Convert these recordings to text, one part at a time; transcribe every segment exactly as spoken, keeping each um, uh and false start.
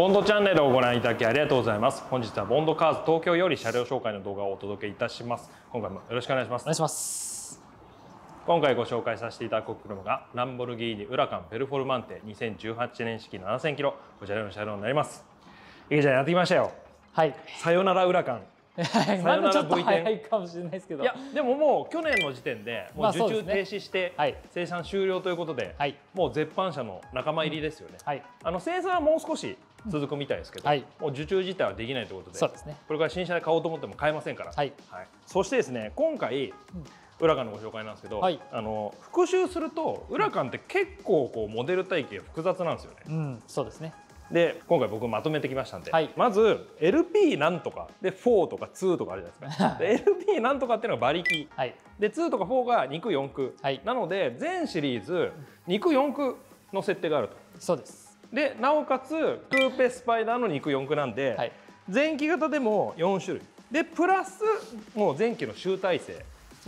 ボンドチャンネルをご覧いただきありがとうございます。本日はボンドカーズ東京より車両紹介の動画をお届けいたします。今回もよろしくお願いします。お願いします。今回ご紹介させていただく車がランボルギーニウラカンペルフォルマンテにせんじゅうはちねん式 ななせんキロ、こちらの車両になります。いけちゃんやってきましたよ。はい。さよならウラカン。まだちょっと早いかもしれないですけど、いやでももう去年の時点でもう受注停止して生産終了ということで、もう絶版車の仲間入りですよね。あの生産はもう少し続くみたいですけど、もう受注自体はできないということで、これから新車で買おうと思っても買えませんから。そしてですね、今回ウラカンのご紹介なんですけど、あの復習するとウラカンって結構こうモデル体系複雑なんですよね。そうですね。で今回僕まとめてきましたんで、はい、まず エルピー なんとかでよんとかにとかあるじゃないですかで エルピー なんとかっていうのが馬力、はい、でにとかよんがに区よん区、はい、なので全シリーズに区よん区の設定があると。そうです。でなおかつクーペスパイダーのに区よん区なんで、はい、前期型でもよん種類でプラスもう前期の集大成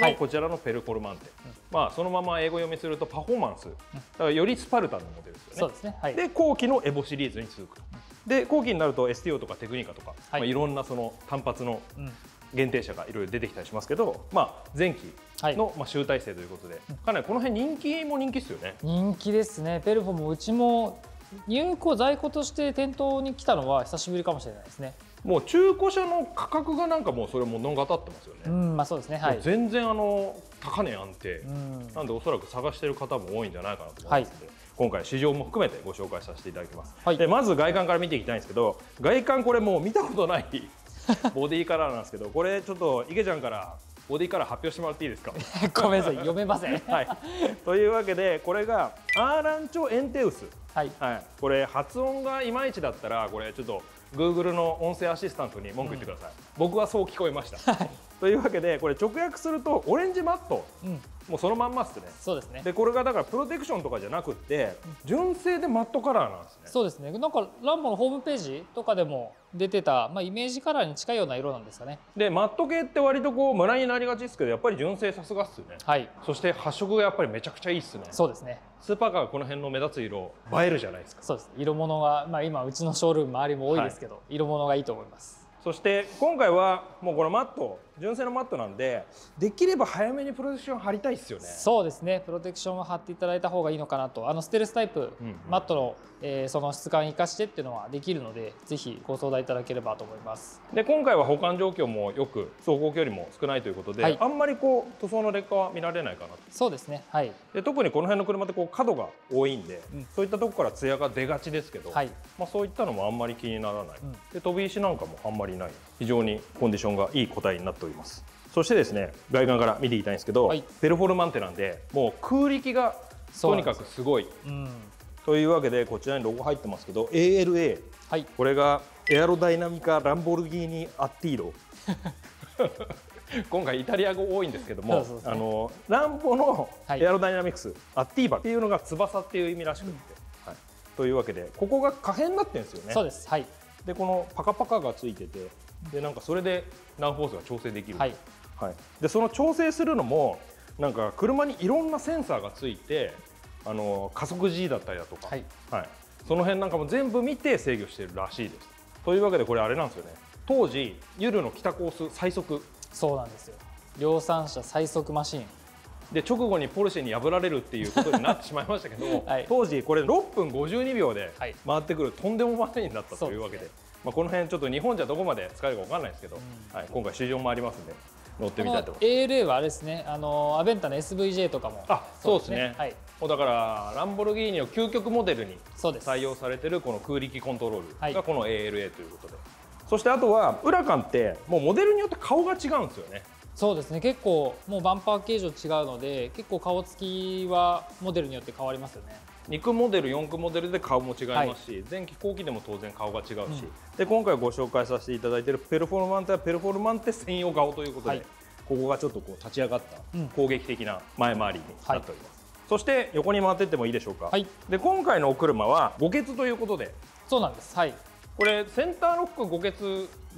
のこちらのペルフォルマンテ、はい、まあそのまま英語読みするとパフォーマンスだからよりスパルタンのモデルですよね。そうですね、はい、で後期のエボシリーズに続くと。で後期になると エスティーオー とかテクニカとか、はい、まあいろんなその単発の限定車がいろいろ出てきたりしますけど、まあ、前期のまあ集大成ということで、はい、かなりこの辺人気も人気ですよね。人気ですね。ペルフォもうちも入庫在庫として店頭に来たのは久しぶりかもしれないですね。もう中古車の価格がなんかもうそれ物語ってますよね。うん、まあそうですね。はい。全然あの高値安定、うん、なんでおそらく探している方も多いんじゃないかなと思いますので、はい、今回市場も含めてご紹介させていただきます。はい、でまず外観から見ていきたいんですけど、外観これもう見たことないボディカラーなんですけど、これちょっと池ちゃんからボディカラー発表してもらっていいですか？ごめんなさい、読めません。はい。というわけでこれがアーランチョエンテウス。はい、はい。これ発音がいまいちだったらこれちょっとGoogle の音声アシスタントに文句言ってください、うん、僕はそう聞こえました、はい、というわけでこれ直訳するとオレンジマット、うん、もうそのまんまっすね。そうですね。でこれがだからプロテクションとかじゃなくて、うん、純正でマットカラーなんですね。そうですね。なんかランボのホームページとかでも出てた、まあ、イメージカラーに近いような色なんですかね。でマット系って割とこうムラになりがちですけど、やっぱり純正さすがっすね。はい。そして発色がやっぱりめちゃくちゃいいっすね。そうですね。スーパーカーがこの辺の目立つ色映えるじゃないですか。そうです。色物が、まあ、今うちのショールーム周りも多いですけど、はい、色物がいいと思います。そして今回はもうこのマット純正のマットなんで、できれば早めにプロテクション貼りたいですよね。そうですね。プロテクションを貼っていただいた方がいいのかなと。あのステルスタイプ、うん、うん、マットの、えー、その質感を生かしてっていうのはできるので、ぜひご相談いただければと思います。で今回は保管状況もよく走行距離も少ないということで、はい、あんまりこう塗装の劣化は見られないかなと。そうですね、はい。で特にこの辺の車ってこう角が多いんで、うん、そういったとこからツヤが出がちですけど、はい、まあそういったのもあんまり気にならない、うん、で飛び石なんかもあんまりない、非常にコンディションがいい個体になっております。そしてですね、外観から見ていきたいんですけど、はい、ペルフォルマンテなんでもう空力がとにかくすごい、うん、というわけでこちらにロゴ入ってますけど エーエルエー、はい、これがエアロダイナミカ・ランボルギーニ・アッティーロ今回イタリア語多いんですけども、あのランボのエアロダイナミクス、はい、アッティーバっていうのが翼っていう意味らしくて、うん、はい、というわけでここが可変になってるんですよね。そうです、はい。でこのパカパカがついてて、でなんかそれでランフォースが調整できる、はい、はい、でその調整するのもなんか車にいろんなセンサーがついて、あの加速 G だったりだとか、はい、はい、その辺なんかも全部見て制御しているらしいです。というわけでこれあれなんですよね、当時ユルの北コース最速、そうなんですよ、量産車最速マシンで直後にポルシェに破られるっていうことになってしまいましたけど、はい、当時これろっぷんごじゅうにびょうで回ってくるとんでもマシーンだったというわけで、はい、まあこの辺ちょっと日本じゃどこまで使えるかわかんないですけど、うん、はい、今回市場もありますんで乗ってみたいと思います。 エーエルエー はあれですね、あのアベンタの エスブイジェー とかも、あ、そうですね、はい、もうだからランボルギーニの究極モデルに採用されてるこの空力コントロールがこの エーエルエー ということで、はい、そしてあとはウラカンってもうモデルによって顔が違うんですよね。そうですね。結構もうバンパー形状違うので、結構顔つきはモデルによって変わりますよね。に区モデルよん区モデルで顔も違いますし、はい、前期後期でも当然顔が違うし、うん、で今回ご紹介させていただいているペルフォルマンテはペルフォルマンテ専用顔ということで、はい、ここがちょっとこう立ち上がった攻撃的な前回りになっております、うん、はい、そして横に回っていってもいいでしょうか、はい、で今回のお車はご欠ということで。そうなんです、はい、これセンターロックご欠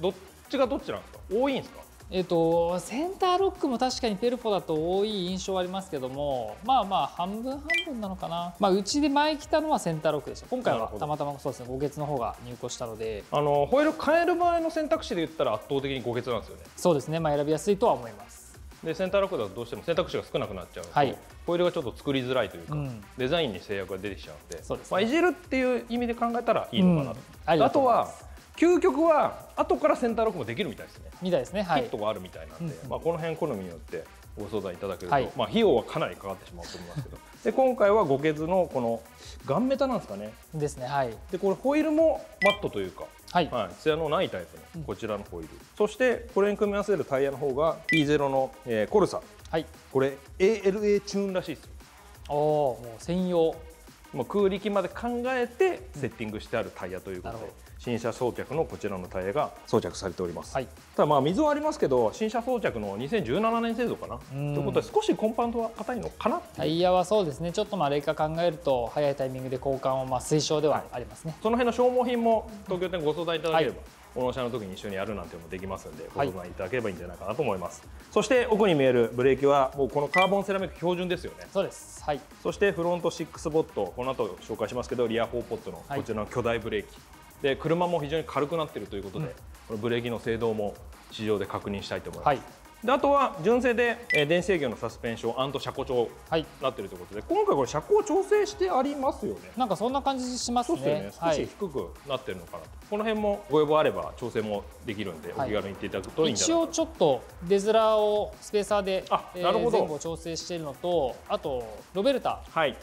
どっちがどっちなんですか？多いんですか？えっと、センターロックも確かにペルポだと多い印象はありますけども、まあまあ半分半分なのかな、まあ、うちで前来たのはセンターロックでした。今回はたまたまそうですね、ごげつの方が入庫したので、あのホイール変える場合の選択肢で言ったら圧倒的にごげつなんですよね。そうですね、まあ、選びやすいとは思います。でセンターロックだとどうしても選択肢が少なくなっちゃうので、はい、ホイールがちょっと作りづらいというか、うん、デザインに制約が出てきちゃうので、そうですね、まあいじるっていう意味で考えたらいいのかなと、うん、あとは究極は後からセンターロックもできるみたいですね。みたいですね。はい、キットがあるみたいなんで、うん、まあこの辺好みによってご相談いただけると、はい、まあ費用はかなりかかってしまうと思いますけど、で今回はごけつのこのガンメタなんですかね。ですね。はい。でこれホイールもマットというか、はい、はい、艶のないタイプのこちらのホイール。うん、そしてこれに組み合わせるタイヤの方が イーゼロ の、えー、コルサ。はい。これ エーエルエー チューンらしいですよ。ああ、もう専用。もう空力まで考えてセッティングしてあるタイヤということで、うん、新車装着のこちらのタイヤが装着されております、はい、ただまあ溝はありますけど、新車装着のにせんじゅうななねん製造かなということで、少しコンパウンドは硬いのかな。タイヤはそうですね、ちょっとまあ冷化考えると早いタイミングで交換をまあ推奨ではありますね、はい、その辺の消耗品も東京店ご相談いただければ、はい、お納車の時に一緒にやるなんていうのもできますんで、ご相談いただければいいんじゃないかなと思います、はい、そして奥に見えるブレーキはもうこのカーボンセラミック標準ですよね。そうです、はい、そしてフロントろくボット、この後紹介しますけどリアよんポットのこちらの巨大ブレーキ、はい、で車も非常に軽くなっているということで、うん、このブレーキの制動も市場で確認したいと思います、はい、であとは純正で電子制御のサスペンション&車高調になっているということで、はい、今回これ車高調整してありますよね。なんかそんな感じしますね。そうですね、少し低くなってるのかなと、はい、この辺もご要望あれば調整もできるんで、お気軽に行っていただくといいんじゃないかな、はい、一応ちょっと出面をスペーサーで前後調整しているのと、あとロベルタ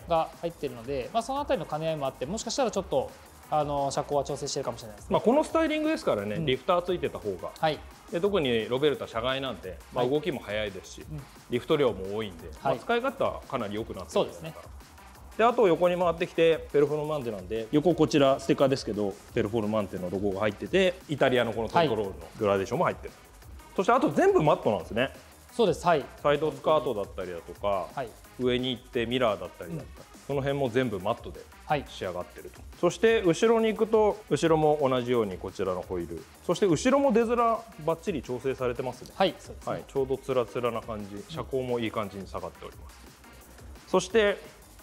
が入っているので、はい、まあその辺りの兼ね合いもあって、もしかしたらちょっとあの車高は調整してるかもしれないですね。まあこのスタイリングですからね、うん、リフターついてた方が、はい、で特にロベルタ車外なんて、まあ、動きも速いですし、はい、リフト量も多いんで、はい、まあ使い方はかなり良くなってるんですね。であと横に回ってきてペルフォルマンテなんで、横こちらステッカーですけどペルフォルマンテのロゴが入ってて、イタリアのこのコントロールのグラデーションも入ってる、はい、そしてあと全部マットなんですね。そうです、はい、サイドスカートだったりだとか、はい、上に行ってミラーだったりだったり、うん、その辺も全部マットで仕上がってると、はい、そして後ろに行くと後ろも同じようにこちらのホイール、そして後ろも出面ばっちり調整されてますね。はい、そうですね、はい、ちょうどつらつらな感じ、車高もいい感じに下がっております、うん、そして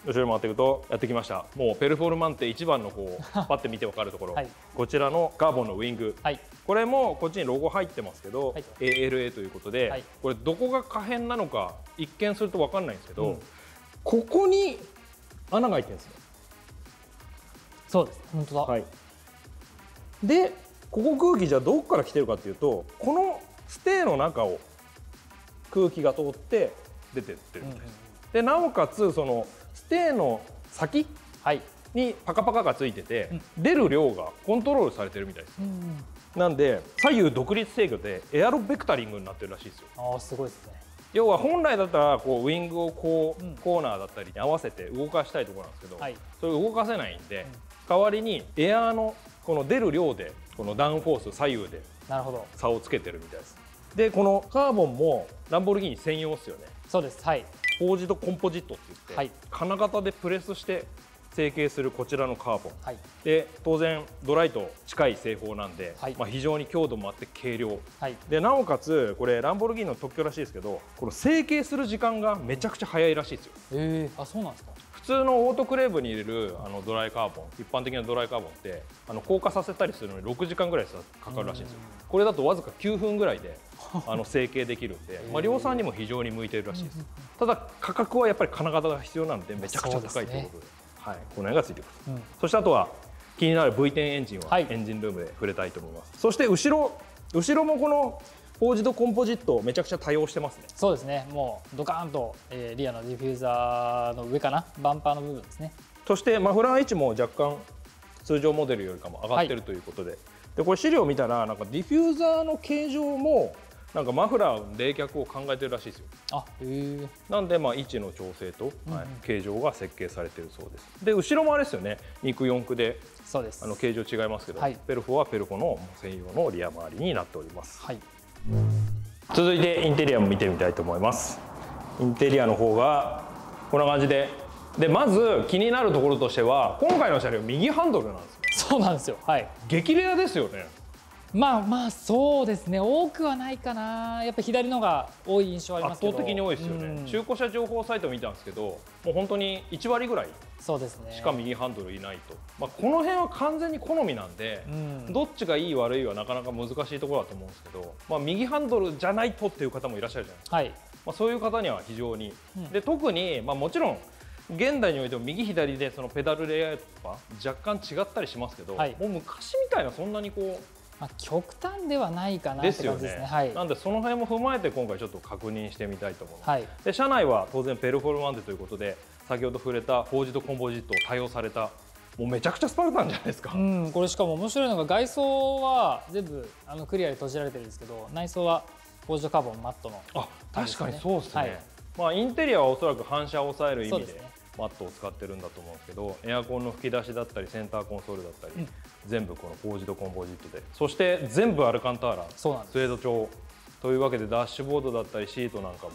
後ろに回っていくとやってきました、もうペルフォルマンテいちばんのこうパッて見て分かるところ、はい、こちらのカーボンのウイング、はい、これもこっちにロゴ入ってますけど、はい、エーエルエー ということで、はい、これどこが可変なのか一見すると分かんないんですけど、うん、ここに穴が開いてるんですよ。そうです、本当だ、はい、でここ空気じゃどこから来てるかっていうと、このステーの中を空気が通って出てってるみたいです、うん、でなおかつそのステーの先にパカパカがついてて、はい、出る量がコントロールされてるみたいです、うん、なんで左右独立制御でエアロベクタリングになってるらしいですよ。あー、すごいですね。要は本来だったらこうウイングをこう、うん、コーナーだったりに合わせて動かしたいところなんですけど、はい、それを動かせないんで、うん、代わりにエアーのこの出る量でこのダウンフォース左右で差をつけてるみたいです。でこのカーボンもランボルギーニ専用ですよね。そうです、はい、麹とコンポジットって言って、はい、金型でプレスして成形するこちらのカーボン、はい、で当然ドライと近い製法なんで、はい、まあ非常に強度もあって軽量、はい、でなおかつこれランボルギーニの特許らしいですけど、この成形する時間がめちゃくちゃ早いらしいですよ。えー、あ、そうなんですか。普通のオートクレーブに入れるあのドライカーボン、一般的なドライカーボンってあの硬化させたりするのにろくじかんぐらいかかるらしいんですよ。これだとわずかきゅうふんぐらいであの成形できるんで、まあ量産にも非常に向いてるらしいです。ただ価格はやっぱり金型が必要なのでめちゃくちゃ高いということで、はい、この辺がついてくる、うん、そしてあとは気になる ブイテン エンジンはエンジンルームで触れたいと思います、はい、そして後ろ後ろもこのフォージドコンポジットめちゃくちゃ多用してますね。そうですね、もうドカーンと、えー、リアのディフューザーの上かな、バンパーの部分ですね。そしてマフラー位置も若干通常モデルよりかも上がってるということで、はい、でこれ資料を見たらなんかディフューザーの形状もなんかマフラーの冷却を考えてるらしいですよ。あ、へえ。なんでまあ位置の調整と、はい、形状が設計されてるそうです。で後ろもあれですよね。にくよんくで、そうです。あの形状違いますけど、はい、ペルフォはペルフォの専用のリア周りになっております。はい。続いてインテリアも見てみたいと思います。インテリアの方がこんな感じで、でまず気になるところとしては今回の車両右ハンドルなんですよ。そうなんですよ。はい。激レアですよね。まあまあそうですね、多くはないかな、やっぱ左のが多い印象ありますけど、圧倒的に多いですよね、うん、中古車情報サイト見たんですけど、もう本当にいちわりぐらいしか右ハンドルいないと、ね、まあ、この辺は完全に好みなんで、うん、どっちがいい、悪いはなかなか難しいところだと思うんですけど、まあ、右ハンドルじゃないとっていう方もいらっしゃるじゃないですか、はい、まあ、そういう方には非常に、うん、で特に、まあ、もちろん、現代においても右左でそのペダルレイアウトは若干違ったりしますけど、はい、もう昔みたいな、そんなにこう。まあ極端ではないかなですよね。なんでその辺も踏まえて今回ちょっと確認してみたいと思います。はい、で車内は当然ペルフォルマンテということで先ほど触れたフォージとコンポジットを多用されたもうめちゃくちゃスパルタンじゃないですか。うん、これしかも面白いのが外装は全部あのクリアで閉じられてるんですけど内装はフォージとカーボンマットの、ね、あ確かにそうですね。はい、まあインテリアはおそらく反射を抑える意味でマットを使ってるんだと思うんですけどエアコンの吹き出しだったりセンターコンソールだったり、うん、全部このフォージドコンポジットでそして全部アルカンターラスウェード調というわけでダッシュボードだったりシートなんかも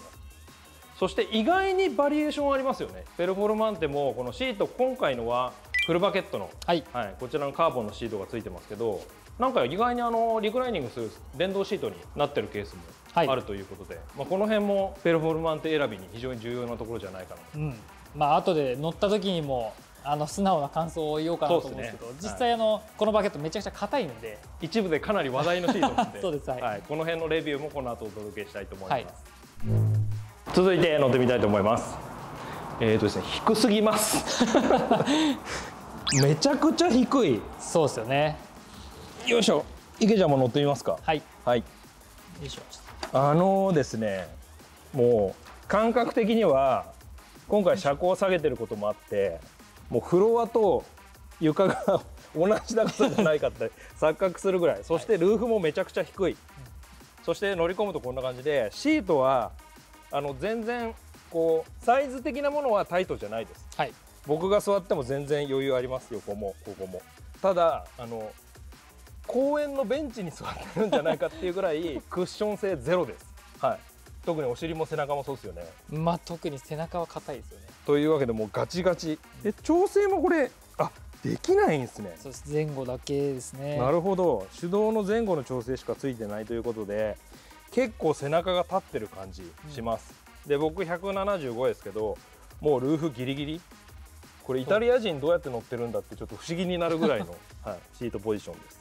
そして意外にバリエーションありますよね。ペルフォルマンテもこのシート今回のはフルバケットの、はいはい、こちらのカーボンのシートがついてますけどなんか意外にあのリクライニングする電動シートになってるケースもあるということで、はい、まあこの辺もペルフォルマンテ選びに非常に重要なところじゃないかなと。うんまあ後で乗った時にもあの素直な感想を言おうかなと思うんですけど、ね、実際あの、はい、このバケットめちゃくちゃ硬いので一部でかなり話題のシートなんでそうです、はいはい、この辺のレビューもこの後お届けしたいと思います、はい、続いて乗ってみたいと思います。えーとですね、低すぎますめちゃくちゃ低いそうですよね。よいしょ、池ちゃんも乗ってみますか。はい、はい、よいしょ。あのですねもう感覚的には今回車高を下げてることもあってもうフロアと床が同じ高さじゃないかって錯覚するぐらいそしてルーフもめちゃくちゃ低いそして乗り込むとこんな感じでシートはあの全然こうサイズ的なものはタイトじゃないです、はい、僕が座っても全然余裕あります横もここもただあの公園のベンチに座ってるんじゃないかっていうぐらいクッション性ゼロです、はい特にお尻も背中もそうですよね。まあ特に背中は硬いですよね。というわけでもうガチガチで調整もこれあできないんですね。そうです、前後だけですね。なるほど、手動の前後の調整しかついてないということで結構背中が立ってる感じします、うん、で僕ひゃくななじゅうごですけどもうルーフギリギリこれイタリア人どうやって乗ってるんだってちょっと不思議になるぐらいの、はい、シートポジションです。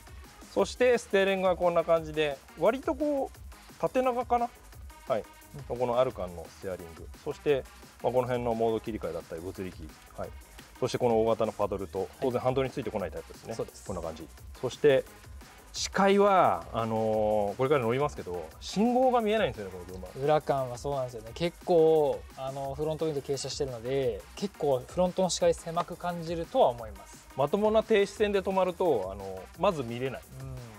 そしてステーリングはこんな感じで割とこう縦長かなはい、このアルカンのステアリングそして、まあ、この辺のモード切り替えだったり物理機、はい、そしてこの大型のパドルと当然ハンドルについてこないタイプですね、はい、そうですこんな感じ。そして視界はあのー、これから乗りますけど信号が見えないんですよねこの車。裏間はそうなんですよね。結構あのフロントウィンド傾斜してるので結構フロントの視界狭く感じるとは思います。まともな停止線で止まるとあのまず見れない、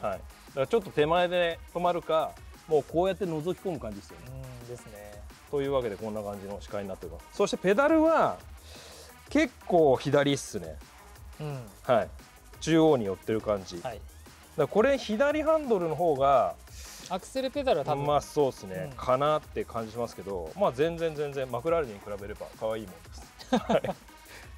うん、はい、だからちょっと手前で止まるかもうこうやって覗き込む感じですよね。うんですね。というわけでこんな感じの視界になっています。そしてペダルは結構左っすね、うん、はい中央に寄ってる感じ、はい、だこれ左ハンドルの方がアクセルペダルは多分まあそうですね、うん、かなって感じますけどまあ全然全然マクラーレンに比べれば可愛いもんです、はい、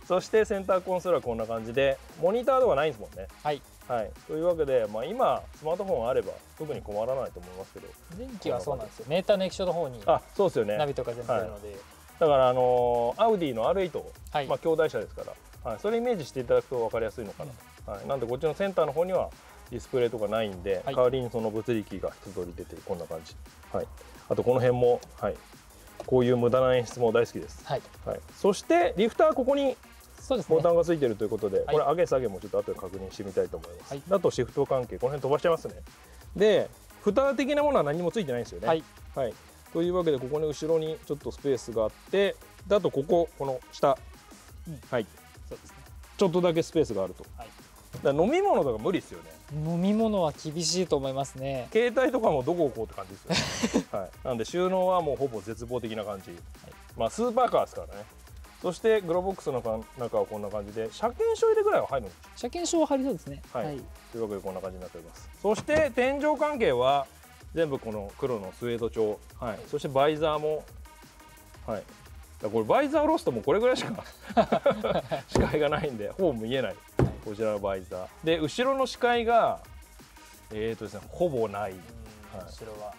そしてセンターコンソールはこんな感じでモニターとかないんですもんね。はいはい、というわけで、まあ、今、スマートフォンあれば特に困らないと思いますけど前期はそうなんですよ、メーターの液晶の方にあそうですよ、ね、ナビとか全部あるので、はい、だから、あのー、アウディの アールエイト、はい、まあ兄弟車ですから、はい、それイメージしていただくと分かりやすいのかな、うんはい、なんでこっちのセンターの方にはディスプレイとかないんで、はい、代わりにその物理機が一通り出て、こんな感じ、はい、あとこの辺も、はい、こういう無駄な演出も大好きです。はいはい、そしてリフターここにそうですね、ボタンがついてるということで、これ上げ下げもちょっと後で確認してみたいと思います。だとシフト関係、この辺飛ばしちゃいますね。で、蓋的なものは何もついてないんですよね。はい、はい。というわけで、ここの後ろにちょっとスペースがあって、だとここ、この下、うん、はい、そうですね。ちょっとだけスペースがあると。はい、だから飲み物とか無理ですよね。飲み物は厳しいと思いますね。携帯とかもどこ置こうって感じですよね。はい。なんで収納はもうほぼ絶望的な感じ。はい、まあスーパーカーですからね。そしてグローボックスの中はこんな感じで車検証入れぐらいは入るの？車検証は入りそうですね。はい、はい、というわけでこんな感じになっております。そして天井関係は全部この黒のスウェード調、はいはい、そしてバイザーも、はい、だこれバイザーロストもこれぐらいしか視界がないんでほぼ見えない、はい、こちらのバイザーで後ろの視界がえーとですね、ほぼない、それは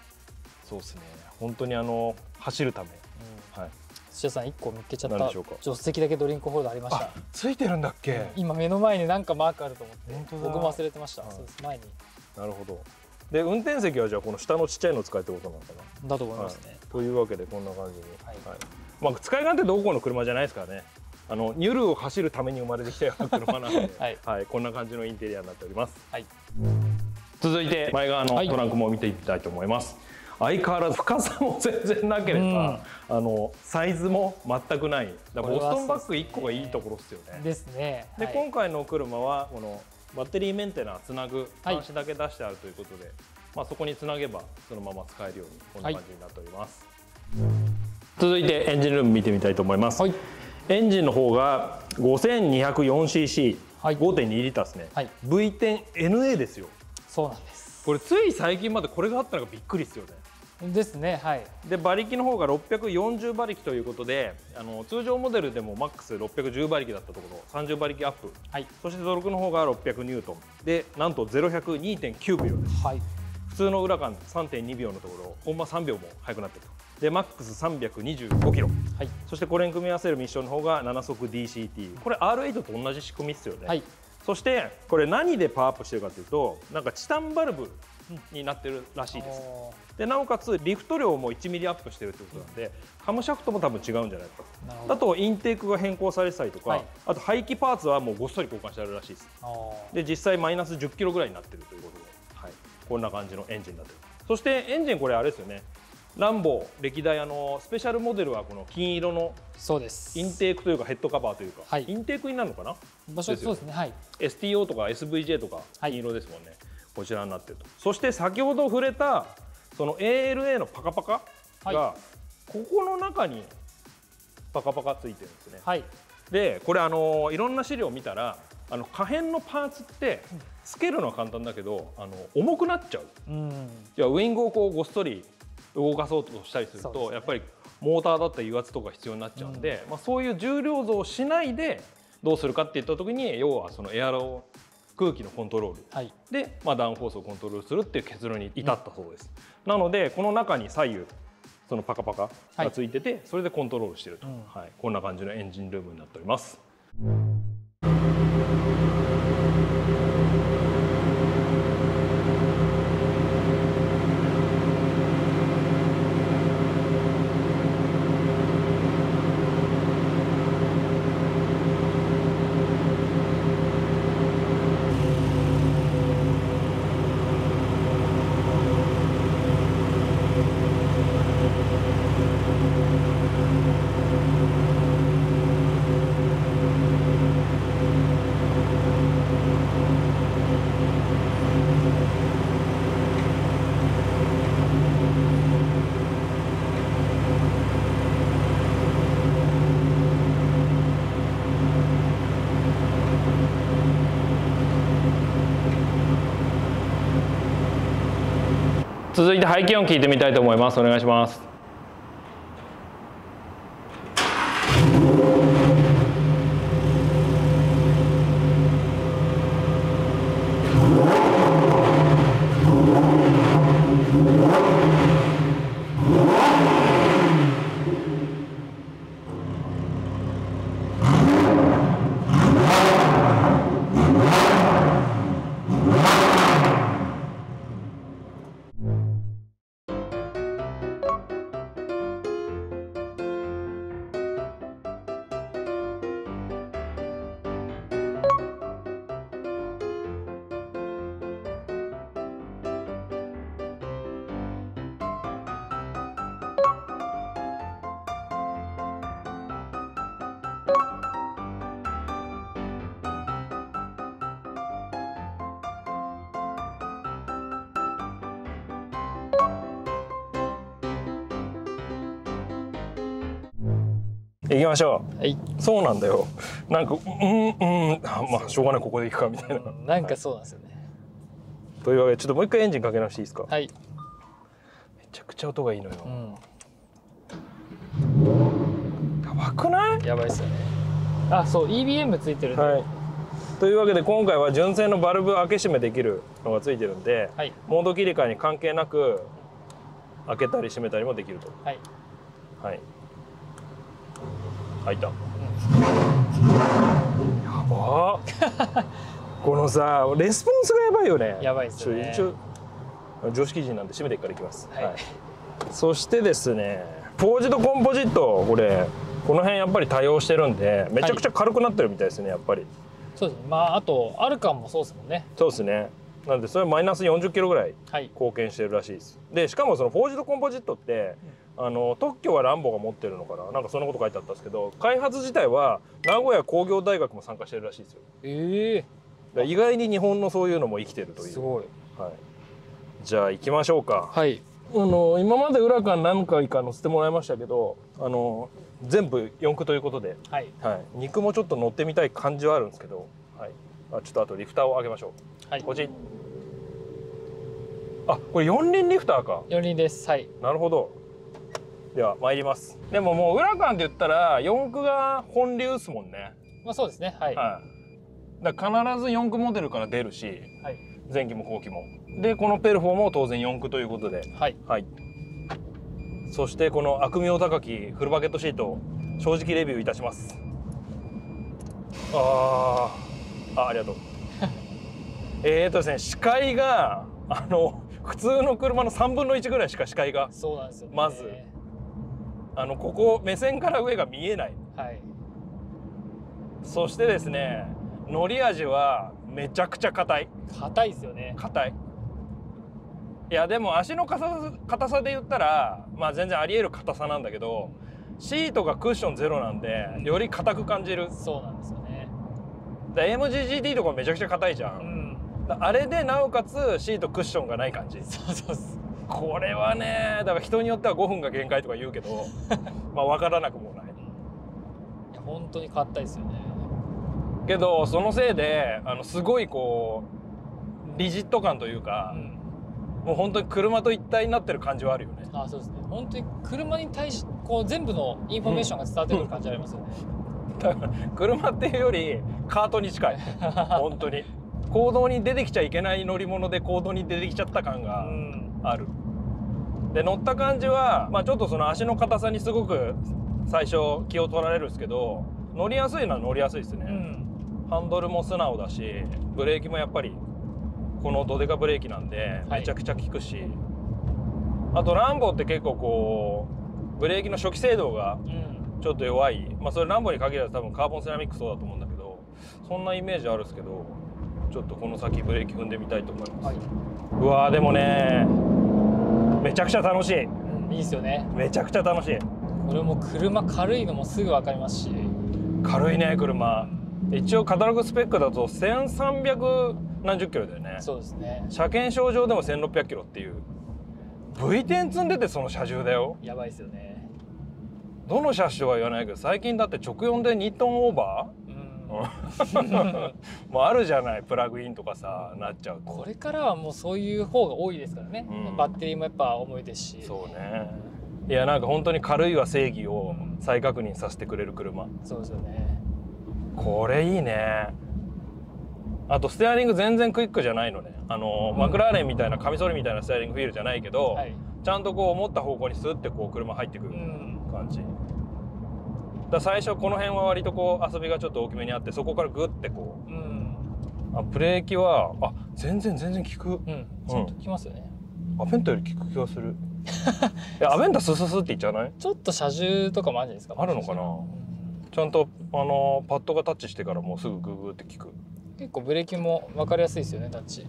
そうですね、本当にあの走るため、土屋さん、いっこ見っけちゃった、助手席だけドリンクホールダーありました、ついてるんだっけ、今、目の前になんかマークあると思って、僕も忘れてました、そうです、前に。なるほど、で運転席はじゃあ、この下のちっちゃいのを使えってことなのかな。だと思いますね。というわけで、こんな感じに、使い勝手どこの車じゃないですからね。あのニュルを走るために生まれてきたような車なので、はいはい、こんな感じのインテリアになっております、はい、続いて前側のトランクも見ていきたいと思います、はい、相変わらず深さも全然なければ、うん、あのサイズも全くない、だからボストンバッグいっこがいいところですよね。ですね。で、はい、今回の車はこのバッテリーメンテナーつなぐ端子だけ出してあるということで、はい、まあ、そこにつなげばそのまま使えるようにこんな感じになっております、はい、続いてエンジンルーム見てみたいと思います、はい、エンジンの方が ごせんにひゃくよんシーシー、はい、ごてんにリッターですね、はい、ブイテンエヌエー ですよ。そうなんです、これつい最近までこれがあったのがびっくりですよね。ですね、はい。で馬力の方がろっぴゃくよんじゅうばりきということで、あの通常モデルでもマックスろっぴゃくじゅうばりきだったところさんじゅうばりきアップ、はい、そしてトルクの方がろっぴゃくニュートンで、なんとゼロひゃく にてんきゅうびょうです、はい、普通の裏感 さんてんにびょうのところコンマさんびょうも速くなっていると。でマックスさんびゃくにじゅうごキロ、はい、そしてこれに組み合わせるミッションの方がななそくディーシーティー、 これ アールエイト と同じ仕組みですよね、はい、そしてこれ何でパワーアップしてるかというと、なんかチタンバルブになってるらしいです、うん、でなおかつリフト量もいちミリアップしてるということなんで、うん、カムシャフトも多分違うんじゃないかと。あとインテークが変更されてたりとか、はい、あと排気パーツはもうごっそり交換してあるらしいです。で実際マイナスじゅっキロぐらいになってるということで、はい、こんな感じのエンジンになってる。そしてエンジン、これあれですよね、ランボー歴代あのスペシャルモデルはこの金色のインテークというかヘッドカバーというか、はい、インテークになるのかな、場所そうですね、はい、エスティーオー とか エスブイジェー とか金色ですもんね、はい、こちらになっていると。そして先ほど触れたその エーエルエー のパカパカが、はい、ここの中にパカパカついてるんですね、はい、でこれあのいろんな資料を見たら、あの可変のパーツってつけるのは簡単だけど、あの重くなっちゃう、うん、じゃあウイングをこうごっそり動かそうとしたりすると、ね、やっぱりモーターだったり油圧とか必要になっちゃうんで、うん、まあそういう重量増をしないでどうするかっていった時に、要はそのエアロ空気のコントロール、はい、で、まあ、ダウンフォースをコントロールするっていう結論に至ったそうです、うん、なのでこの中に左右そのパカパカがついてて、はい、それでコントロールしてると、うんはい、こんな感じのエンジンルームになっております。続いて排気音聞いてみたいと思います。お願いします。行きましょう、はい、そうなんだよ、なんかうんうんまあしょうがない、ここで行くかみたいな、うん、なんかそうなんですよね、はい、というわけでちょっともう一回エンジンかけ直していいですか。はい、めちゃくちゃ音がいいのよ、うん、やばくない？やばいですよね。あそう イービーエム ついてるんで、はい、というわけで今回は純正のバルブ開け閉めできるのがついてるんで、はい、モード切り替えに関係なく開けたり閉めたりもできると。はい、はい、開いた、うん、やばーこのさレスポンスがやばいよね。やばいっすね。一応常識人なんで閉めてからいきます、はいはい。そしてですねポージとコンポジットこれこの辺やっぱり多用してるんでめちゃくちゃ軽くなってるみたいですね、はい、やっぱり。そうですね。まああとアルカンもそうですもんね。そうですね。なんでそれマイナスよんじゅっキロぐらい貢献してるらしいです、はい、でしかもそのフォージドコンポジットって、うん、あの特許はランボが持ってるのかな、なんかそんなこと書いてあったんですけど開発自体は名古屋工業大学も参加してるらしいですよ。ええー、意外に日本のそういうのも生きてるという。すごい、はい、じゃあ行きましょうか。はい、あの今までウラカン何回か乗せてもらいましたけどあの全部四駆ということで、はいはい、肉もちょっと乗ってみたい感じはあるんですけど、はい、あちょっとあとリフターを上げましょう。はい、こっち。あ、これ四輪リフターか。四輪です。はい。なるほど。では参ります。でももうウラカンって言ったら四駆が本流ですもんね。まあそうですね。はい。はい、だから必ず四駆モデルから出るし、はい、前期も後期も。でこのペルフォも当然四駆ということで。はい。はい。そしてこの悪名高きフルバケットシート正直レビューいたします。あーあ、ありがとうえーとですね視界があの普通の車のさんぶんのいちぐらいしか視界が。そうなんですよ、ね、まずあのここ目線から上が見えない、はい、そしてですね乗り味はめちゃくちゃ硬い。硬いですよね。硬い。いやでも足の硬さで言ったら、まあ、全然ありえる硬さなんだけどシートがクッションゼロなんでより硬く感じる。そうなんですよね。 エムジージーティー とかめちゃくちゃ硬いじゃん、うん、あれでなおかつシートクッションがない感じ。そうそうす。これはねだから人によってはごふんが限界とか言うけどまあ分からなくもない。いや本当に硬いですよね。けどそのせいであのすごいこうリジット感というか、うん、もう本当に車と一体になってる感じはあるよね。ああそうですね。本当に車に対しこう全部のインフォメーションが伝わってくる感じありますよね、うん、だから車っていうよりカートに近い本当に行動に出てきちゃいけない乗り物で行動に出てきちゃった感がある、うん、で乗った感じは、まあ、ちょっとその足の硬さにすごく最初気を取られるんですけど乗りやすいのは乗りやすいですね、うん、ハンドルも素直だしブレーキもやっぱりこのドデカブレーキなんでめちゃくちゃ効くし、はい、あとランボって結構こうブレーキの初期制動がちょっと弱い、うん、まあそれランボに限らず多分カーボンセラミックそうだと思うんだけどそんなイメージあるんですけどちょっとこの先ブレーキ踏んでみたいと思います、はい、うわーでもねめちゃくちゃ楽しい、うん、いいですよね。めちゃくちゃ楽しい。これも車軽いのもすぐ分かりますし。軽いね車。一応カタログスペックだとせんさんびゃくなんじゅっキロだよね。そうですね。車検証上でもせんろっぴゃくキロっていう ブイテン 積んでてその車重だよ。やばいですよね。どの車種は言わないけど最近だって直よんでにトンオーバーもうあるじゃないプラグインとかさなっちゃうと。これからはもうそういう方が多いですからね、うん、バッテリーもやっぱ重いですし。そうね。いやなんか本当に軽いは正義を再確認させてくれる車、うん、そうですよね。これいいね。あとステアリング全然クイックじゃないのね。あの、うん、マクラーレンみたいなカミソリみたいなステアリングフィールじゃないけど、はい、ちゃんとこう思った方向にスッてこう車入ってくる感じ、うん、だ最初この辺は割とこう遊びがちょっと大きめにあってそこからグッてこう、うん、あブレーキはあ全然全然効く、うん、ちゃんと効きますよね、うん、アベンタより効く気がするいやアベンタスススっていっちゃわない？ちょっと車重とかもあるんですか？あるのかな、うん、ちゃんとあのパッドがタッチしてからもうすぐグーグーって効く。結構ブレーキも分かりやすいですよねタッチ。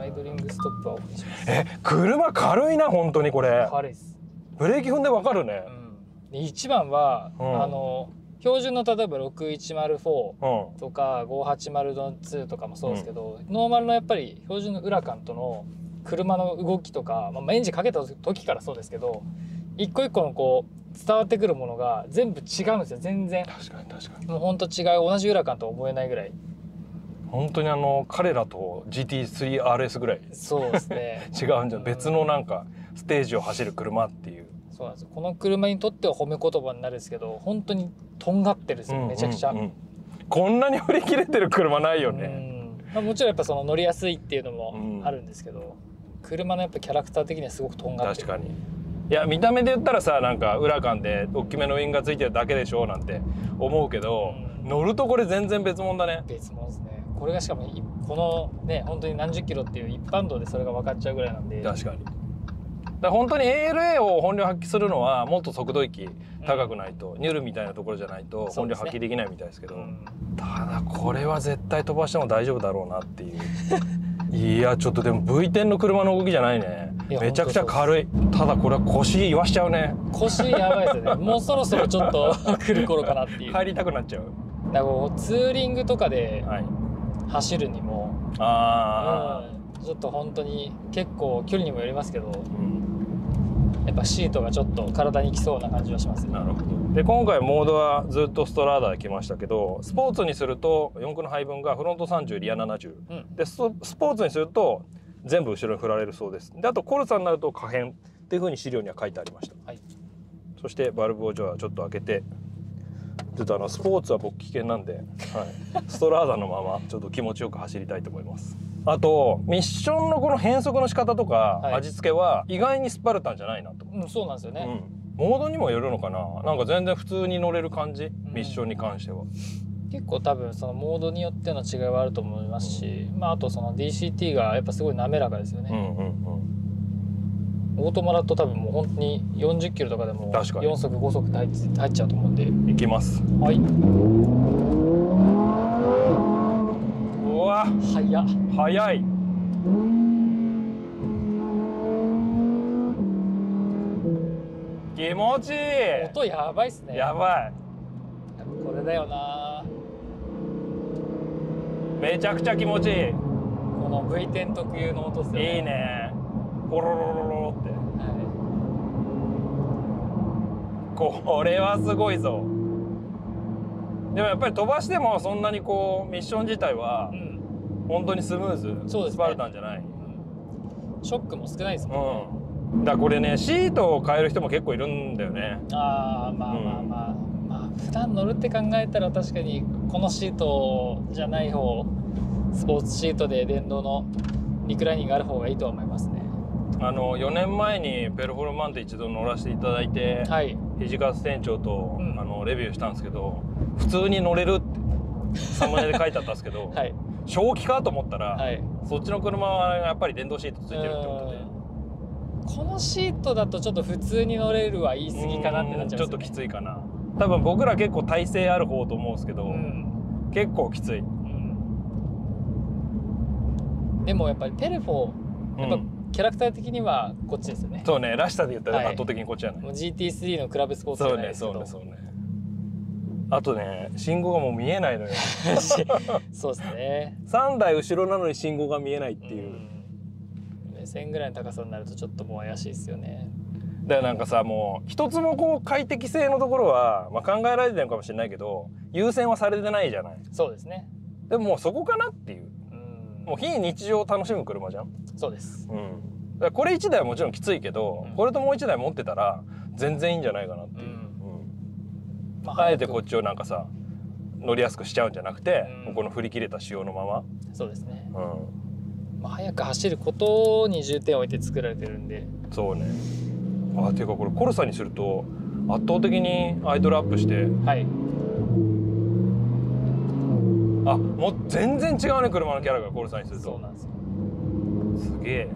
アイドリングストップはオフにします。え、車軽いな本当にこれ。軽いです。ブレーキ踏んで分かるね。うん、一番は、うん、あの標準の例えばろくいちまるよんとかごはちまるにとかもそうですけど、うん、ノーマルのやっぱり標準のウラカンとの車の動きとか、まあ、エンジンかけた時からそうですけど、一個一個のこう。伝わってくるものが全部違うんですよ全然。確かに確かに。もう本当違い同じウラカンとは思えないぐらい。本当にあの彼らと ジーティースリーアールエス ぐらい。そうですね。違うんじゃん、うん、別のなんかステージを走る車っていう。そうなんですよ。この車にとっては褒め言葉になるんですけど本当にとんがってるんですよめちゃくちゃ。こんなに振り切れてる車ないよね。まあ、もちろんやっぱその乗りやすいっていうのもあるんですけど、うん、車のやっぱキャラクター的にはすごくとんがってる。確かに。いや見た目で言ったらさ、なんかウラカンで大きめのウイングがついてるだけでしょなんて思うけど、うん、乗るとこれ全然別物だね。別物ですね。これがしかもこのね本当に何十キロっていう一般道でそれが分かっちゃうぐらいなんで。確かに。だ本当に エーエルエー を本領発揮するのはもっと速度域高くないと、うん、ニュルみたいなところじゃないと本領発揮できないみたいですけど、ね、うん、ただこれは絶対飛ばしても大丈夫だろうなっていういやちょっとでも ブイテン の車の動きじゃないね。めちゃくちゃ軽い。ただこれは腰言わしちゃうね。腰やばいですよねもうそろそろちょっと来る頃かなっていう。入りたくなっちゃう。だからツーリングとかで走るにも、はい、ああ、うん、ちょっと本当に結構距離にもよりますけど、うんやっぱシートがちょっと体にきそうな感じはします、ね、なるほど。で今回モードはずっとストラーダで来ましたけど、スポーツにするとよん駆の配分がフロントさんじゅうリアななじゅう、うん、でスポーツにすると全部後ろに振られるそうです。であとコルサになると可変っていうふうに資料には書いてありました、はい、そしてバルブをじゃあちょっと開けて、ちょっとあのスポーツは僕危険なんで、はい、ストラーダのままちょっと気持ちよく走りたいと思います。あとミッションのこの変速の仕方とか味付けは意外にスパルタンじゃないなと思う、うん、そうなんですよね、うん、モードにもよるのかな。なんか全然普通に乗れる感じ、うん、ミッションに関しては結構多分そのモードによっての違いはあると思いますし、うん、まああとその ディーシーティー がやっぱすごい滑らかですよね。オートマだと多分もう本当によんじゅっキロとかでもよん速ご速って入っちゃうと思うんでいきます。はい、速っ。速い。気持ちいい。音やばいっすね。やばい。これだよな。めちゃくちゃ気持ちいい。この ブイテン 特有の音っすよね。いいね。ポロロロロって、はい、これはすごいぞ。でもやっぱり飛ばしてもそんなにこうミッション自体は、うん本当にスムーズ、そうですね、スパルタンじゃない、うん、ショックも少ないですもんね、うん、だからこれねシートを変える人も結構いるんだよね。ああまあまあまあ、うん、まあ普段乗るって考えたら確かにこのシートじゃない方、スポーツシートで電動のリクライニングがある方がいいとは思いますね。あのよねんまえにペルフォルマンテ一度乗らせていただいて、はい、土方店長と、うん、あのレビューしたんですけど、普通に乗れるってサムネで書いてあったんですけど、はい、正気かと思ったら、はい、そっちの車はやっぱり電動シートついてるってことで、このシートだとちょっと普通に乗れるは言い過ぎかなってなっちゃいますね。ちょっときついかな。多分僕ら結構耐性ある方と思うんですけど、うん、結構きつい、うん、でもやっぱりペルフォやっぱキャラクター的にはこっちですよね、うん、そうね、らしさで言ったら圧倒的にこっちじゃない、はい、ジーティースリー のクラブスポーツじゃないですけど、そうねそうねそうね。あとね、信号がもう見えないのよそうですね、さんだい後ろなのに信号が見えないっていう、うん、目線ぐらいの高さになるとちょっともう怪しいですよね。だからなんかさ、もう一つもこう快適性のところは、まあ、考えられてるかもしれないけど優先はされてないじゃない。そうですね。でももうそこかなっていう、うん、もう非日常を楽しむ車じゃん。そうです、うん、だからこれいちだいはもちろんきついけど、うん、これともういちだい持ってたら全然いいんじゃないかなっていう、うん、あえてこっちをなんかさ乗りやすくしちゃうんじゃなくて、うん、この振り切れた仕様のまま。そうですね、うん、まあ早く走ることに重点を置いて作られてるんで。そうね。あていうかこれコルサにすると圧倒的にアイドルアップして、はい、あもう全然違うね、車のキャラがコルサにすると。そうなんですよ。すげえ。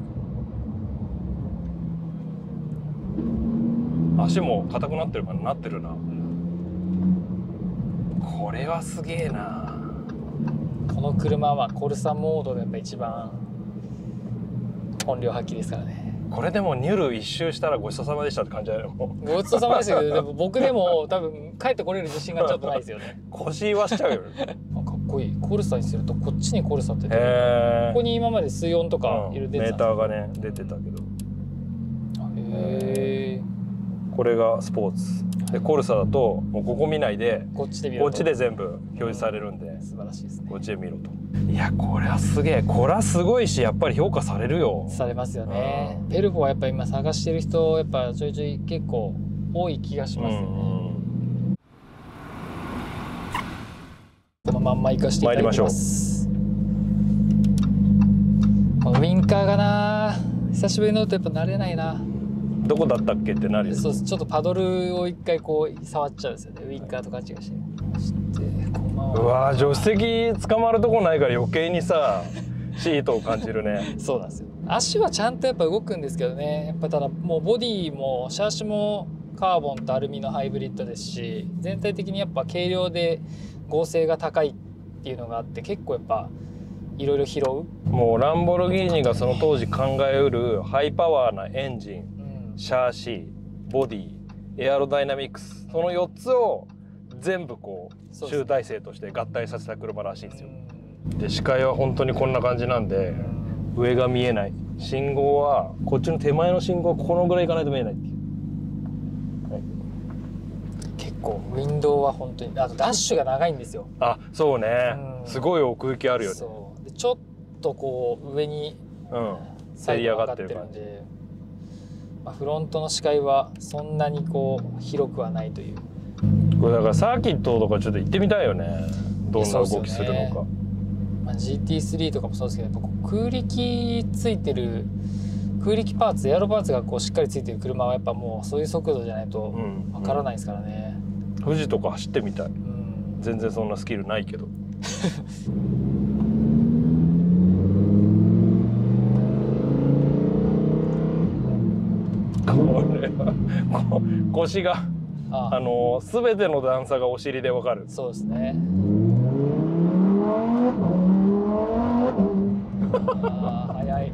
足も硬くなってるからなってるな、うん、これはすげえな。この車はコルサモードがやっぱ一番本領発揮ですからね。これでもニュル一周したらごちそうさまでしたって感じだよ。ごちそうさまでしたけどでも僕でも多分帰ってこれる自信がちょっとないですよね腰言わしちゃうよかっこいい。コルサにするとこっちにコルサって出てる。ここに今まで水温とかいろいろ出てた、うん、メーターがね出てたけど、へえ。これがスポーツで、コルサだともうここ見ないでこっちで見ろと、こっちで全部表示されるんで、うん、素晴らしいですね。こっちで見ろと。いやこれはすげえ。これはすごいし、やっぱり評価されるよ。されますよね。ペルフォはやっぱ今探してる人やっぱちょいちょい結構多い気がしますよね。うん、うん、まんま生かしていただきます。このウインカーがな久しぶりに乗るとやっぱ慣れないな。どこだったっけってなるよね。そうです。ちょっとパドルを一回こう触っちゃうんですよね、ウインカーと勘違いして。うわー、助手席捕まるとこないから余計にさシートを感じるね。そうなんですよ。足はちゃんとやっぱ動くんですけどね。やっぱただもうボディもシャーシもカーボンとアルミのハイブリッドですし、全体的にやっぱ軽量で剛性が高いっていうのがあって、結構やっぱいろいろ拾う。もうランボルギーニがその当時考えうるハイパワーなエンジン、うん、シャーシ、ボディ、エアロダイナミクス、そのよっつを全部こう集大成として合体させた車らしいんですよ。で視界は本当にこんな感じなんで上が見えない、信号はこっちの手前の信号はこのぐらいいかないと見えないっていう、はい、結構ウィンドウは本当にあとダッシュが長いんですよ。あ、そうね、うん、すごい奥行きあるよね。そうでちょっとこう上にせり上がってる感じ、まあ、フロントの視界はそんなにこう広くはないという。これだからサーキットとかちょっと行ってみたいよね、どんな動きするのか。まあ、ジーティースリー とかもそうですけど、やっぱこう空力ついてる空力パーツ、エアロパーツがこうしっかりついてる車はやっぱもうそういう速度じゃないとわからないですからね、うんうん、富士とか走ってみたい、うん、全然そんなスキルないけどこれはこ腰がああ、あの全ての段差がお尻でわかる。そうですねあ、早い。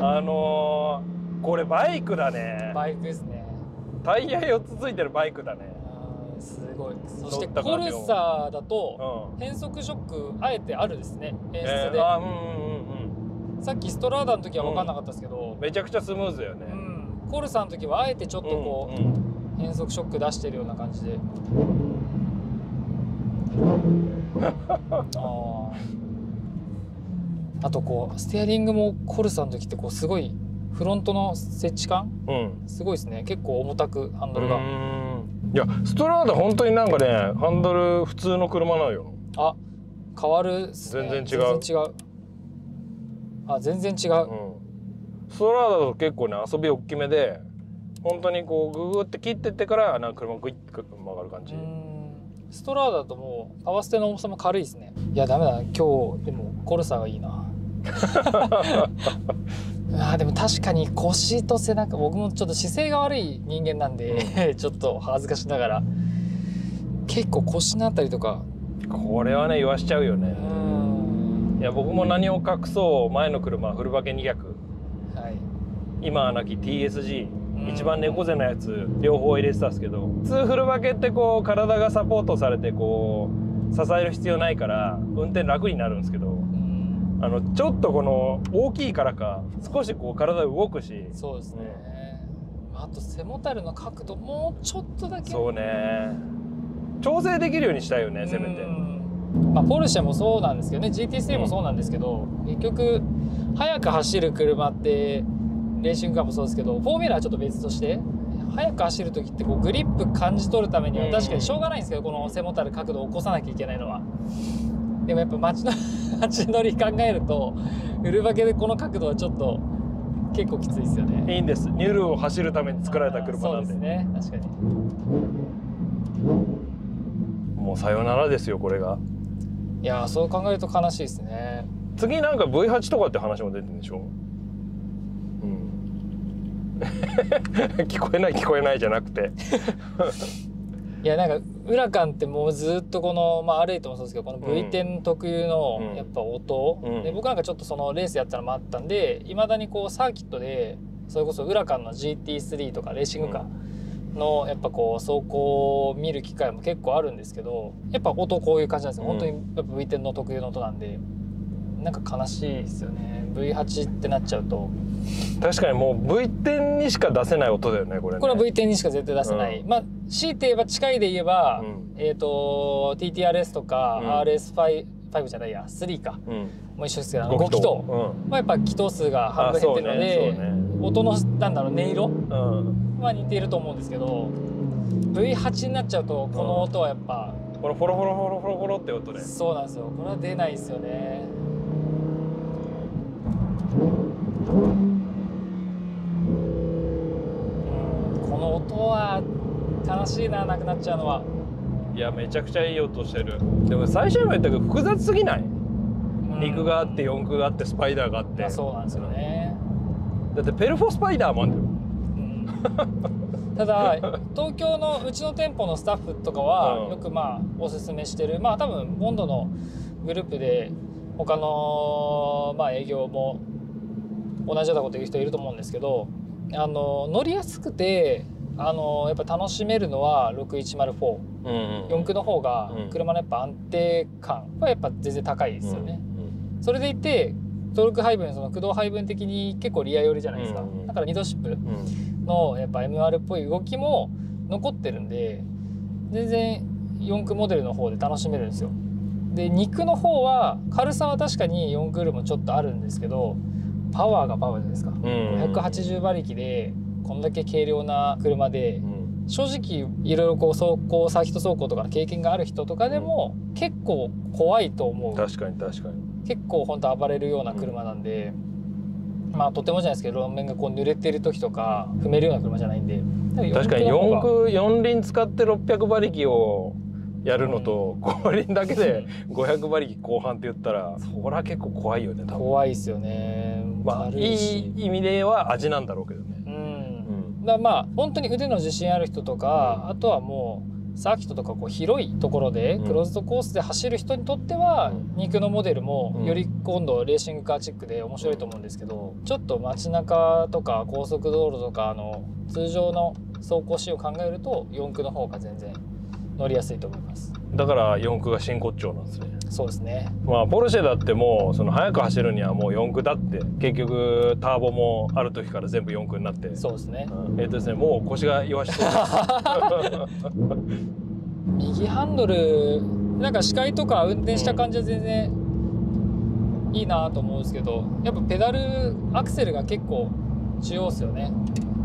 あのー、これバイクだね。バイクですね。タイヤよっつついてるバイクだね。すごい。そしてコルサーだと変速ショックあえてあるですね、演出で。さっきストラーダの時は分かんなかったですけど、うん、めちゃくちゃスムーズよね、うん、コルサーの時はあえてちょっとこう、うんうん、変速ショック出してるような感じであー、あとこうステアリングもコルサの時ってこうすごいフロントの接地感、うん、すごいですね。結構重たくハンドルが。うん、いやストラーダ本当になんかねハンドル普通の車なんよ。あ、変わるっすね。全然違う。全然違う。あ、全然違う、うん、ストラーダだと結構ね遊び大きめで本当にこうググって切ってってからなんか車グイッと曲がる感じ。ストラーダともうパワーステの重さも軽いですね。いやダメだな今日でもコルサがいいな。あでも確かに腰と背中、僕もちょっと姿勢が悪い人間なんでちょっと恥ずかしながら結構腰のあたりとかこれはね言わしちゃうよね。いや僕も何を隠そう前の車フルバケにひゃく、はい、今はなき ティーエスジー、うん、一番猫背のやつ両方入れてたんですけど、普通フルバケってこう体がサポートされてこう支える必要ないから運転楽になるんですけど、うん、あのちょっとこの大きいからか少しこう体動くし。そうですね、うん、あと背もたれの角度もうちょっとだけそうね調整できるようにしたいよね、せめて。まあ、ポルシェもそうなんですけどね、 ジーティースリー もそうなんですけど、うん、結局速く走る車ってレーシングカーもそうですけど、フォーミュラーはちょっと別として速く走る時ってこうグリップ感じ取るためには確かにしょうがないんですけど、この背もたれ角度を起こさなきゃいけないのは。でもやっぱ街の街乗り考えるとウルバケでこの角度はちょっと結構きついですよね。いいんです、ニュルを走るために作られた車なんで。そうですね、確かにもうさよならですよこれが。いやー、そう考えると悲しいですね。次なんか ブイはち とかって話も出てるんでしょ。聞こえない聞こえないじゃなくていやなんかウラカンってもうずっとこの、まあ、歩いてもそうですけどこの ブイテン 特有のやっぱ音、うんうん、で僕なんかちょっとそのレースやったのもあったんで、いまだにこうサーキットでそれこそウラカンの ジーティースリー とかレーシングカーのやっぱこう走行を見る機会も結構あるんですけど、やっぱ音こういう感じなんですよ、うん、本当にやっぱ ブイテン の特有の音なんで。なんか悲しいですよね ブイはち ってなっちゃうと。確かにもう ブイテン にしか出せない音だよねこれね。これは ブイテン にしか絶対出せない、うん、まあ強いて言えば近いで言えば、うん、えーと ティーティーアールエス とか、うん、アールエスファイブ じゃないやスリーか、うん、もう一緒ですけどご気筒、うん、まあやっぱ気筒数が半分減ってるので、ねね、音のなんだろう音色、うん、は似ていると思うんですけど ブイはち になっちゃうとこの音はやっぱ、うんこのフォロフォロフォロフォロフォロって音で。そうなんですよ、これは出ないですよね。うん、この音は悲しいな、なくなっちゃうのは。いや、めちゃくちゃいい音してる。でも最初にも言ったけど複雑すぎない？肉があって四駆があってスパイダーがあって。あ、そうなんですよね。だってペルフォスパイダーもあるんだよ。うん、ただ東京のうちの店舗のスタッフとかは、うん、よくまあおすすめしてる、まあ多分ボンドのグループで他のまあ営業も同じようなこと言う人いると思うんですけど、あの乗りやすくてあのやっぱ楽しめるのはろくいちまるよん、うん、よん駆の方が車のやっぱ安定感はやっぱ全然高いですよね。うんうん、それでいてトルク配分、その駆動配分的に結構リア寄りじゃないですか。だからにどシップのやっぱ エムアール っぽい動きも残ってるんで、全然よん駆モデルの方で楽しめるんですよ。でに駆の方は軽さは確かによん駆よりもちょっとあるんですけど、パワーがパワーじゃないですか。ごひゃくはちじゅうばりきでこんだけ軽量な車で、うん、正直いろいろこう走行サーキット走行とかの経験がある人とかでも結構怖いと思う。確かに確かに。結構本当暴れるような車なんで、うん、まあとてもじゃないですけど路面がこう濡れてる時とか踏めるような車じゃないんで。確かによん駆よん輪使ってろっぴゃくばりきをやるのと、うん、ご輪だけでごひゃくばりきこう半って言ったらそりゃ結構怖いよね。多分怖いですよね。まあいい意味では味なんだろうけどね。まあ本当に腕の自信ある人とか、うん、あとはもうサーキットとかこう広いところでクローズドコースで走る人にとってはに駆のモデルもより今度レーシングカーチックで面白いと思うんですけど、ちょっと街中とか高速道路とかの通常の走行シーンを考えるとよん駆の方が全然乗りやすいと思います。だからよん駆が真骨頂なんですね。そうですね。まあポルシェだってもうその速く走るにはもうよん駆だって結局ターボもある時から全部よん駆になって。そうですね、うん、えっとですねもう腰が弱しそうです。右ハンドルなんか視界とか運転した感じは全然いいなと思うんですけど、やっぱペダルアクセルが結構重要ですよね。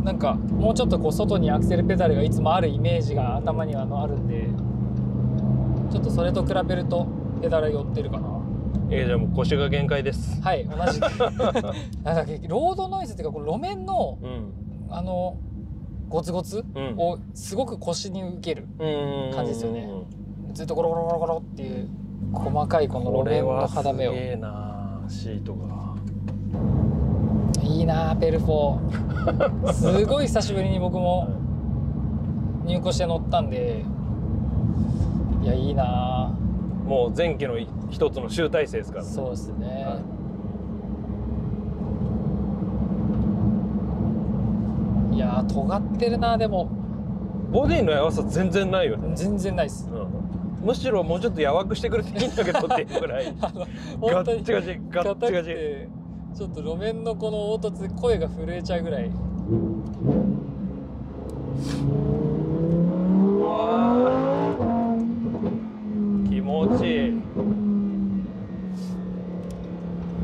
なんかもうちょっとこう外にアクセルペダルがいつもあるイメージが頭にはあるんで、ちょっとそれと比べるとペダル寄ってるかな。えー、じゃあもう腰が限界です。はい、同じく。なんかロードノイズっていうかこの路面の、うん、あのゴツゴツをすごく腰に受ける感じですよね。ずっとゴロゴロゴロゴロっていう細かいこの路面の肌目を。これはすげーなー、シートがいいなー、ペルフォー。すごい久しぶりに僕も入庫して乗ったんで、いやいいなー。もう前期の一つの集大成ですから、ね。そうですね。はい、いやー尖ってるな。でもボディの柔らかさ全然ないよね。全然ないです、うん。むしろもうちょっと柔らくしてくれていいんだけどっていうぐらい。ガッチガチガッチガチ。ちょっと路面のこの凹凸で声が震えちゃうぐらい。い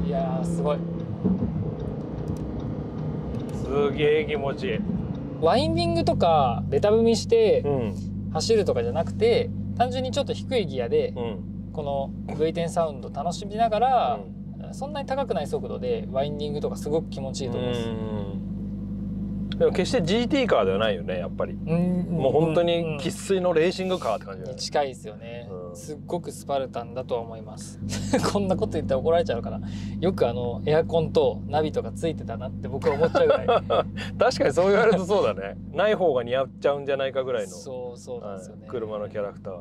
やーすごい、すげえ気持ちいい。ワインディングとかベタ踏みして走るとかじゃなくて、うん、単純にちょっと低いギアで、うん、この ブイテン サウンド楽しみながら、うん、そんなに高くない速度でワインディングとかすごく気持ちいいと思います。でも決して ジーティー カーではないよね、やっぱり。もう本当に生粋のレーシングカーって感じに近いですよね。うん、すっごくスパルタンだとは思います。こんなこと言ったら怒られちゃうから。よくあのエアコンとナビとかついてたなって僕は思っちゃうぐらい。確かにそう言われるとそうだね。ない方が似合っちゃうんじゃないかぐらいの。そうそうなんですよね、はい。車のキャラクター。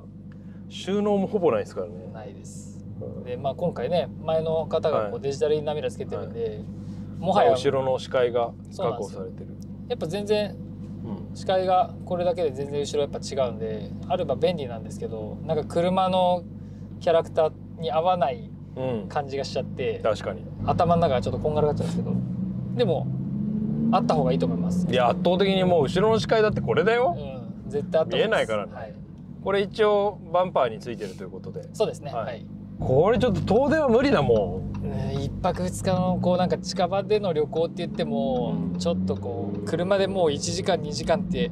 収納もほぼないですからね。ないです。うん、でまあ今回ね、前の方がこうデジタルにナビラつけてるんで、はいはい、もはや後ろの視界が確保されてる。やっぱ全然視界がこれだけで全然後ろやっぱ違うんで、あれば便利なんですけど、なんか車のキャラクターに合わない感じがしちゃって、うん、確かに頭の中がちょっとこんがらがっちゃうんですけど、でもあった方がいいと思います。いや圧倒的にもう後ろの視界だってこれだよ、うん、絶対あった見えないからね、はい、これ一応バンパーについてるということで。そうですね、はい、はい、これちょっと遠出は無理だもん。いっぱくふつかのこうなんか近場での旅行って言っても、うん、ちょっとこう車でもういちじかんにじかんって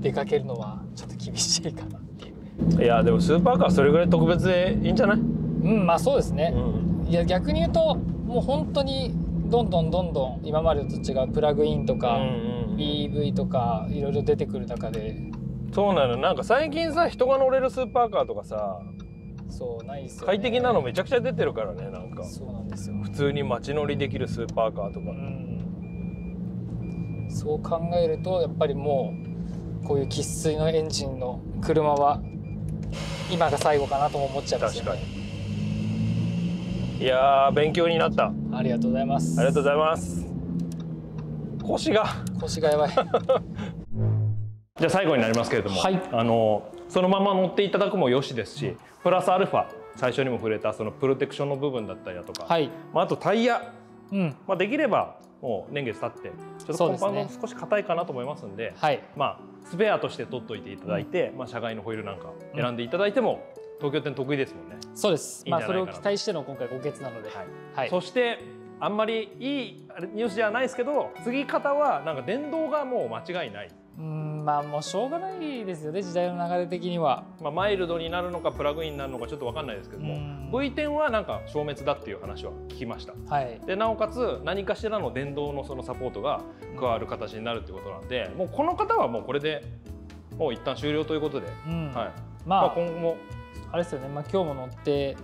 出かけるのはちょっと厳しいかなっていうね。いやでもスーパーカーそれぐらい特別でいいんじゃない？うんまあそうですね、うん、いや逆に言うともう本当にどんどんどんどん今までと違うプラグインとか イーブイ とかいろいろ出てくる中で。そうなの、なんか最近さ人が乗れるスーパーカーとかさ、そうないですよね、快適なのめちゃくちゃ出てるからね。なんかそうなんですよ、普通に街乗りできるスーパーカーとか、うん、そう考えるとやっぱりもうこういう生粋のエンジンの車は今が最後かなとも思っちゃいますよね。確かに。いやー勉強になった。ありがとうございます。ありがとうございます。腰が腰がやばい。じゃあ最後になりますけれども、はい、あのそのまま乗っていただくもよしですし、プラスアルファ最初にも触れたそのプロテクションの部分だったりだとか、はい、まあ、あとタイヤ、うん、まあできればもう年月経ってちょっとコンパウンド少し硬いかなと思いますんで、はい、まあスペアとして取っといていただいて、うん、まあ車外のホイールなんか選んでいただいても。うん、東京店得意ですもんね。そうです。まあそれを期待しての今回ご決なので。そしてあんまりいいニュースじゃないですけど、次方はなんか電動がもう間違いない。うん、まあもうしょうがないですよね、時代の流れ的には。まあマイルドになるのかプラグインになるのかちょっとわかんないですけども、ブイテン はなんか消滅だっていう話は聞きました。はい。でなおかつ何かしらの電動のそのサポートが加わる形になるってことなんで、もうこの方はもうこれでもう一旦終了ということで。うん、はい。まあ今後も。あれですよね、まあ、今日も乗って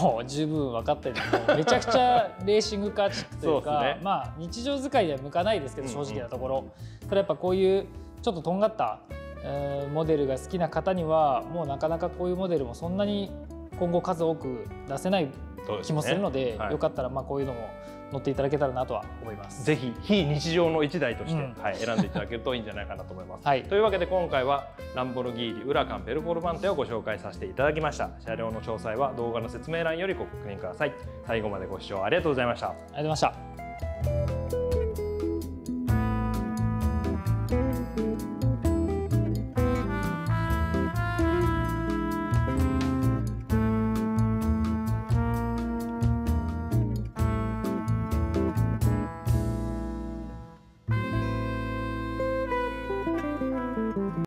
もう十分分かったりめちゃくちゃレーシングカーチックというかそうですね、まあ、日常使いでは向かないですけど正直なところ、うんうん、ただやっぱこういうちょっととんがった、えー、モデルが好きな方にはもうなかなかこういうモデルもそんなに今後数多く出せない気もするの で, で、ねはい、よかったらまあこういうのも乗っていただけたらなとは思います。ぜひ非日常のいちだいとして、うんはい、選んでいただけるといいんじゃないかなと思います、はい、というわけで今回はランボルギーニウラカンペルフォルマンテをご紹介させていただきました。車両の詳細は動画の説明欄よりご確認ください。最後までご視聴ありがとうございました。ありがとうございました。